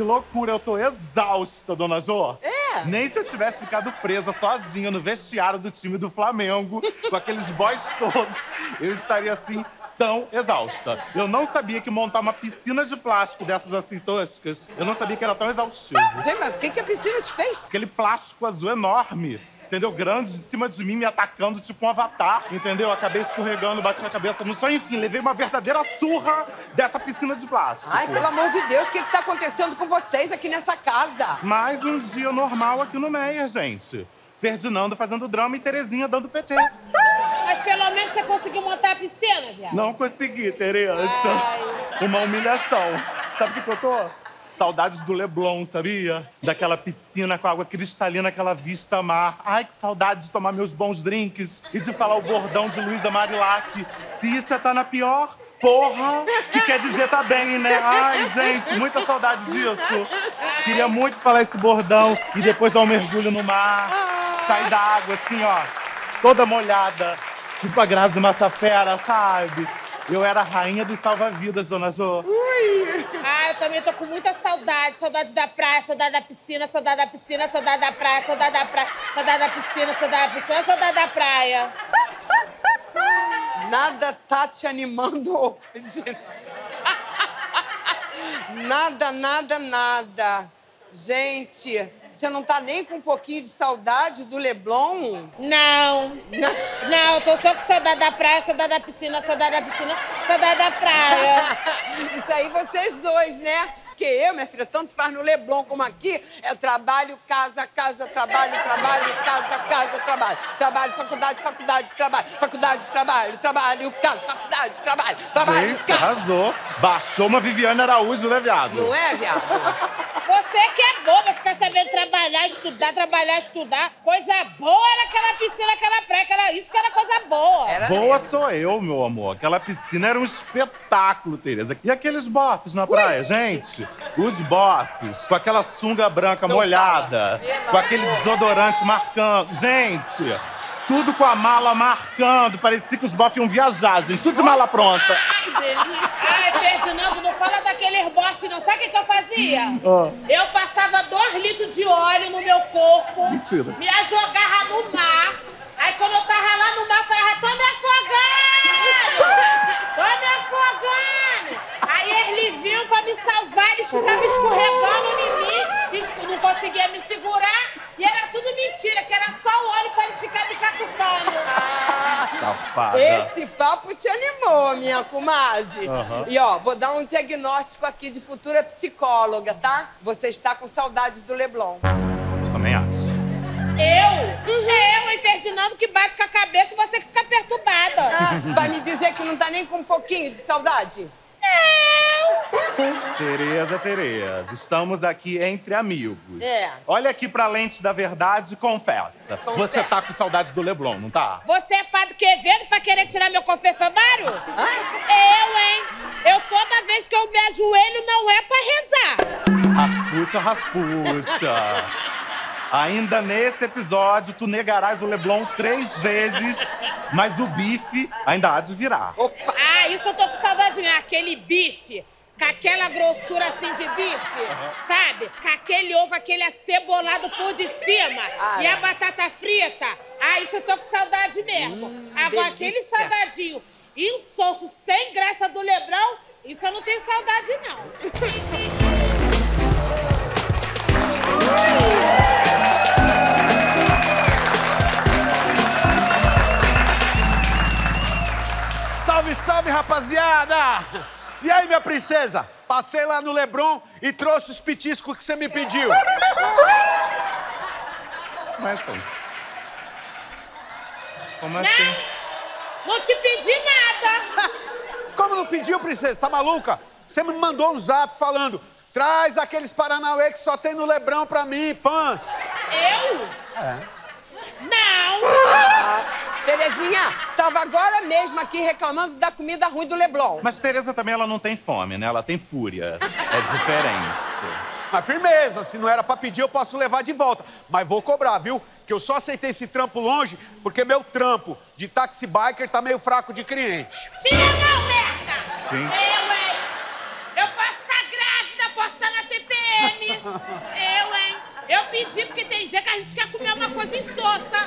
que loucura, eu tô exausta, dona Jô. É? Nem se eu tivesse ficado presa sozinha no vestiário do time do Flamengo, com aqueles boys todos, eu estaria assim, tão exausta. Eu não sabia que montar uma piscina de plástico dessas assim toscas, eu não sabia que era tão exaustivo. Gente, mas o que a piscina te fez? Aquele plástico azul enorme. Entendeu? Grande, em cima de mim, me atacando tipo um avatar, entendeu? Acabei escorregando, bati a cabeça no chão, enfim, levei uma verdadeira surra dessa piscina de plástico. Ai, pelo amor de Deus, o que tá acontecendo com vocês aqui nessa casa? Mais um dia normal aqui no Meier, gente. Ferdinando fazendo drama e Terezinha dando PT. Mas pelo menos você conseguiu montar a piscina, viado? Não consegui, Tereza. Ai. Uma humilhação. Sabe o que eu tô? Saudades do Leblon, sabia? Daquela piscina com água cristalina, aquela vista a mar. Ai, que saudade de tomar meus bons drinks e de falar o bordão de Luísa Marilac. Se isso é tá na pior, porra, que quer dizer tá bem, né? Ai, gente, muita saudade disso. Queria muito falar esse bordão e depois dar um mergulho no mar. Sair da água assim, ó, toda molhada. Tipo a Grazi Massafera, sabe? Eu era a rainha dos salva-vidas, dona Jô. Ui! Ah, eu também tô com muita saudade. Saudade da praia, saudade da piscina, saudade da piscina, saudade da praia, saudade da praia, saudade da piscina, saudade da piscina, saudade da praia. Nada tá te animando hoje. Nada, nada, nada. Gente, você não tá nem com um pouquinho de saudade do Leblon? Não. Não, eu tô só com saudade da praia, saudade da piscina, saudade da piscina, saudade da praia. Isso aí vocês dois, né? Porque eu, minha filha, tanto faz no Leblon como aqui, é trabalho, casa, casa, trabalho, trabalho, casa, casa, trabalho. Trabalho, faculdade, faculdade, trabalho. Faculdade, trabalho, trabalho, casa, faculdade, trabalho, trabalho, gente, casa. Arrasou. Baixou uma Viviane Araújo, né, viado? Não é, viado? Você que é boba, ficar sabendo trabalhar, estudar. Coisa boa era aquela piscina, aquela praia, aquela... isso que era coisa boa. Era boa mesmo. Sou eu, meu amor. Aquela piscina era um espetáculo, Tereza. E aqueles bofes na praia, ui, gente? Os bofes, com aquela sunga branca não molhada, com aquele desodorante marcando. Gente, tudo com a mala marcando. Parecia que os bofes iam viajar, gente. Tudo de mala pronta. Ai, que delícia. Ai, Ferdinando, não fala daquele bofe, não. Sabe o que eu fazia? Oh. Eu passava 2 litros de óleo no meu corpo. Mentira. Me ajogava no mar. Aí, quando eu tava lá no mar, eu falava, tô me afogando! Tô me afogando! Aí eles vinham pra me salvar, eles ficavam escorregando em mim, não conseguia me segurar, e era tudo mentira, que era só o óleo pra eles ficarem me catucando. Ah, safada. Esse papo te animou, minha comadre. Uhum. E ó, vou dar um diagnóstico aqui de futura psicóloga, tá? Você está com saudade do Leblon. Eu também acho. Eu? Uhum. Eu e Ferdinando que bate com a cabeça e você que fica perturbada. Ah, vai me dizer que não tá nem com um pouquinho de saudade? Tereza, Tereza, estamos aqui entre amigos. É. Olha aqui pra lente da verdade e confessa. Você tá com saudade do Leblon, não tá? Você é Padre Quevedo pra querer tirar meu confessionário? Eu, hein? Eu toda vez que eu me ajoelho não é pra rezar. Rasputha, Rasputha. Ainda nesse episódio, tu negarás o Leblon 3 vezes, mas o bife ainda há de virar. Opa. Ah, isso eu tô com saudade mesmo. Aquele bife, com aquela grossura assim de bife, sabe? Com aquele ovo, aquele acebolado por de cima e a batata frita. Ah, isso eu tô com saudade mesmo. Agora, delícia. Aquele salgadinho insosso, sem graça do Leblon, isso eu não tenho saudade, não. Salve, salve, rapaziada! E aí, minha princesa? Passei lá no Leblon e trouxe os petiscos que você me pediu. Mas, gente... como assim? Não! Não te pedi nada! Como não pediu, princesa? Tá maluca? Você me mandou um zap falando traz aqueles paranauê que só tem no Leblon pra mim, pans! Eu? É. Não! Terezinha, tava agora mesmo aqui reclamando da comida ruim do Leblon. Mas Tereza também, ela não tem fome, né? Ela tem fúria. É diferente. Mas firmeza, se não era pra pedir, eu posso levar de volta. Mas vou cobrar, viu? Que eu só aceitei esse trampo longe porque meu trampo de taxi biker tá meio fraco de cliente. Tira não, merda! Sim. Eu posso estar grávida, posso estar na TPM. Eu, hein? Eu pedi porque tem dia que a gente quer comer uma coisa insossa.